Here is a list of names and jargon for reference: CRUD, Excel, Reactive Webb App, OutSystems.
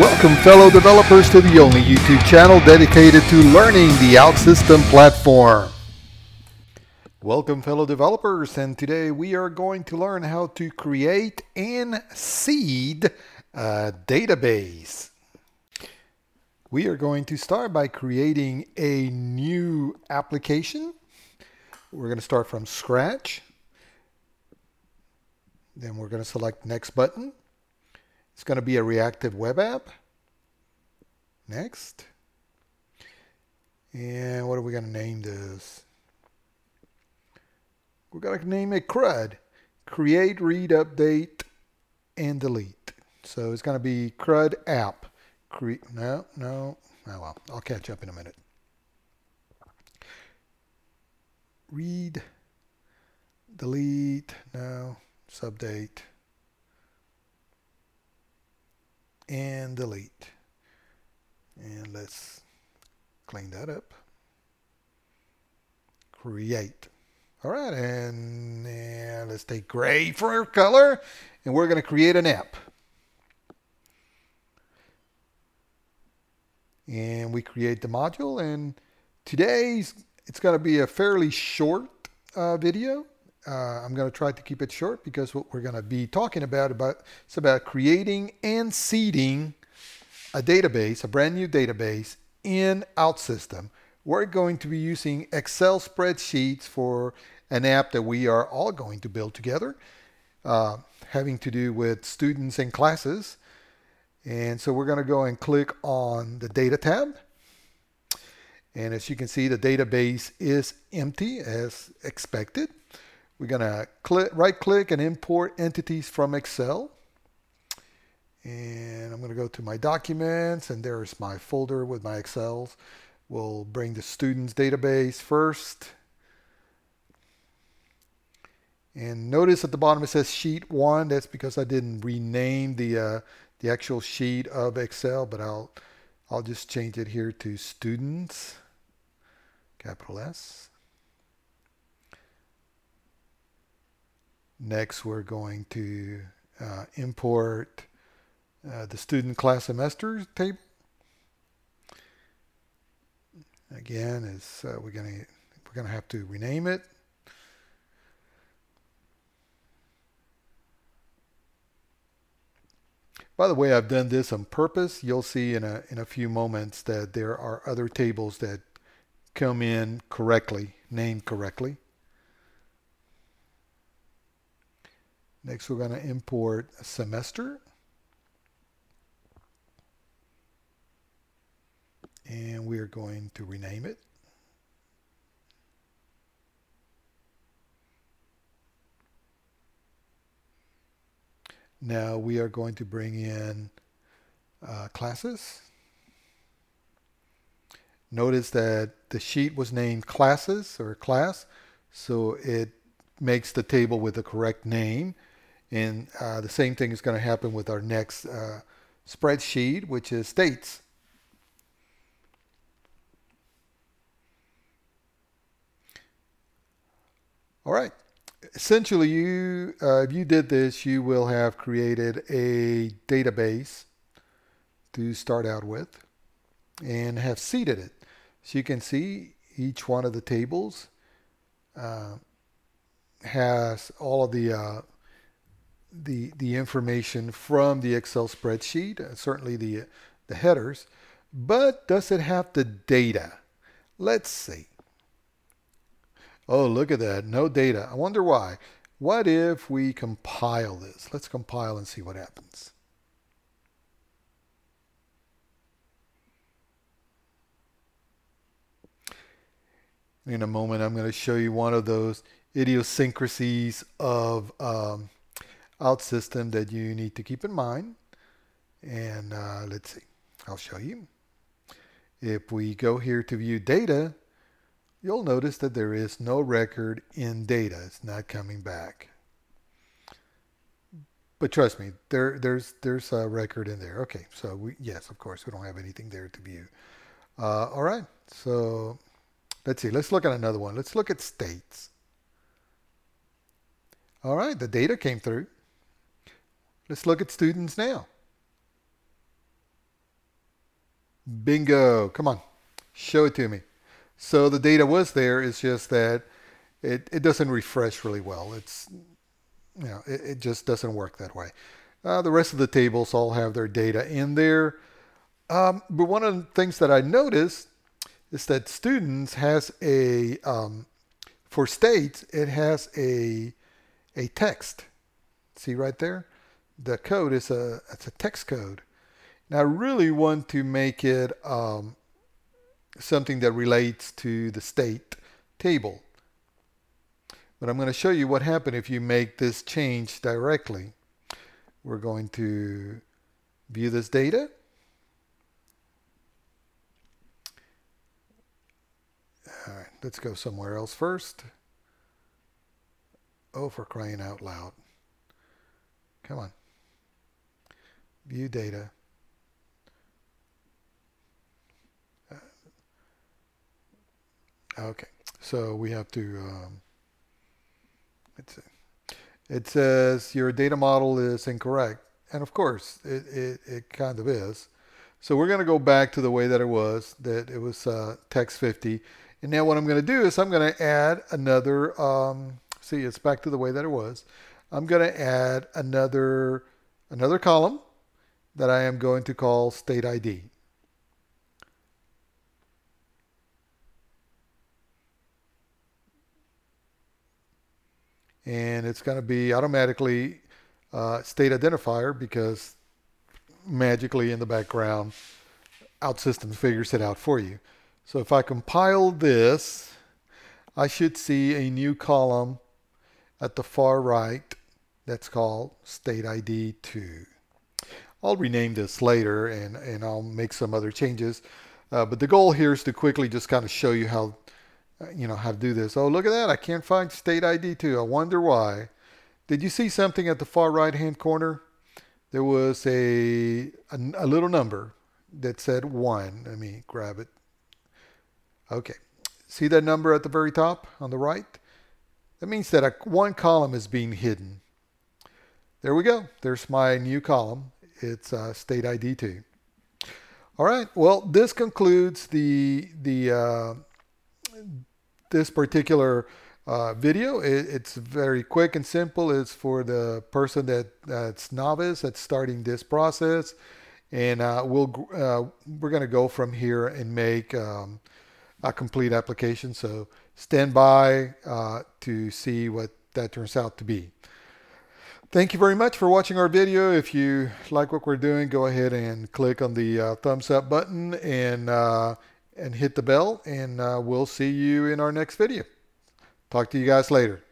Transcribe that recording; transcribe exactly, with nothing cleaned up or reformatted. Welcome fellow developers to the only YouTube channel dedicated to learning the OutSystems platform. Welcome fellow developers, and today we are going to learn how to create and seed a database. We are going to start by creating a new application. We're going to start from scratch. Then we're going to select next button. It's going to be a reactive web app. Next. And what are we going to name this? We're going to name it CRUD. Create, read, update, and delete. So it's going to be CRUD app. Cre no, no. Oh, well, I'll catch up in a minute. Read, delete, no, update. And delete. And let's clean that up. Create. All right, and, and let's take gray for our color, and we're going to create an app. And we create the module, and today's it's going to be a fairly short uh, video. Uh, I'm going to try to keep it short because what we're going to be talking about, about it's about creating and seeding a database, a brand new database in OutSystems. We're going to be using Excel spreadsheets for an app that we are all going to build together, uh, having to do with students and classes. And so we're going to go and click on the data tab. And as you can see, the database is empty as expected. We're going to click, right click and import entities from Excel. And I'm going to go to my documents, and there's my folder with my Excels. We'll bring the students database first. And notice at the bottom it says sheet one. That's because I didn't rename the, uh, the actual sheet of Excel, but I'll, I'll just change it here to students, capital S. Next, we're going to uh, import uh, the student class semester table. Again, is uh, we're going to we're going to have to rename it. By the way, I've done this on purpose. You'll see in a in a few moments that there are other tables that come in correctly, named correctly. Next, we're going to import a semester. And we are going to rename it. Now we are going to bring in uh, classes. Notice that the sheet was named classes or class, so it makes the table with the correct name. And uh, the same thing is going to happen with our next uh, spreadsheet, which is states. All right. Essentially, you uh, if you did this, you will have created a database to start out with and have seeded it. So you can see each one of the tables uh, has all of the uh, the the information from the Excel spreadsheet, uh, certainly the the headers, but does it have the data? Let's see. Oh, look at that, no data. I wonder why. What if we compile this? Let's compile and see what happens. In a moment, I'm going to show you one of those idiosyncrasies of um, OutSystems that you need to keep in mind. And uh, let's see, I'll show you. If we go here to view data, you'll notice that there is no record in data. It's not coming back. But trust me, there, there's, there's a record in there. Okay, so we, yes, of course, we don't have anything there to view. Uh, all right, so let's see. Let's look at another one. Let's look at states. All right, the data came through. Let's look at students now. Bingo. Come on, show it to me. So the data was there. It's just that it, it doesn't refresh really well. It's, you know, it, it just doesn't work that way. Uh, the rest of the tables all have their data in there. Um, but one of the things that I noticed is that students has a, um, for states, it has a, a text. See right there? The code is a, it's a text code. Now I really want to make it um, something that relates to the state table. But I'm going to show you what happened if you make this change directly. We're going to view this data. All right, let's go somewhere else first. Oh, for crying out loud. Come on. View data. Okay, so we have to, um, let's see. It says your data model is incorrect. And of course, it, it, it kind of is. So we're going to go back to the way that it was, that it was uh, text fifty. And now what I'm going to do is I'm going to add another, um, see, it's back to the way that it was. I'm going to add another, another column that I am going to call state I D. And it's going to be automatically uh, state identifier, because magically in the background, OutSystems figures it out for you. So if I compile this, I should see a new column at the far right that's called State I D two. I'll rename this later, and, and I'll make some other changes. Uh, but the goal here is to quickly just kind of show you how you know, how to do this. Oh, look at that. I can't find state I D two. I wonder why. Did you see something at the far right-hand corner? There was a, a, a little number that said one. Let me grab it. Okay. See that number at the very top on the right? That means that a, one column is being hidden. There we go. There's my new column. It's uh, state I D two. All right. Well, this concludes the, the, uh, this particular uh, video. It, it's very quick and simple. It's for the person that, that's novice, that's starting this process. And uh, we'll, uh, we're going to go from here and make um, a complete application. So stand by uh, to see what that turns out to be. Thank you very much for watching our video. If you like what we're doing, go ahead and click on the uh, thumbs up button and uh, and hit the bell, and uh, we'll see you in our next video. Talk to you guys later.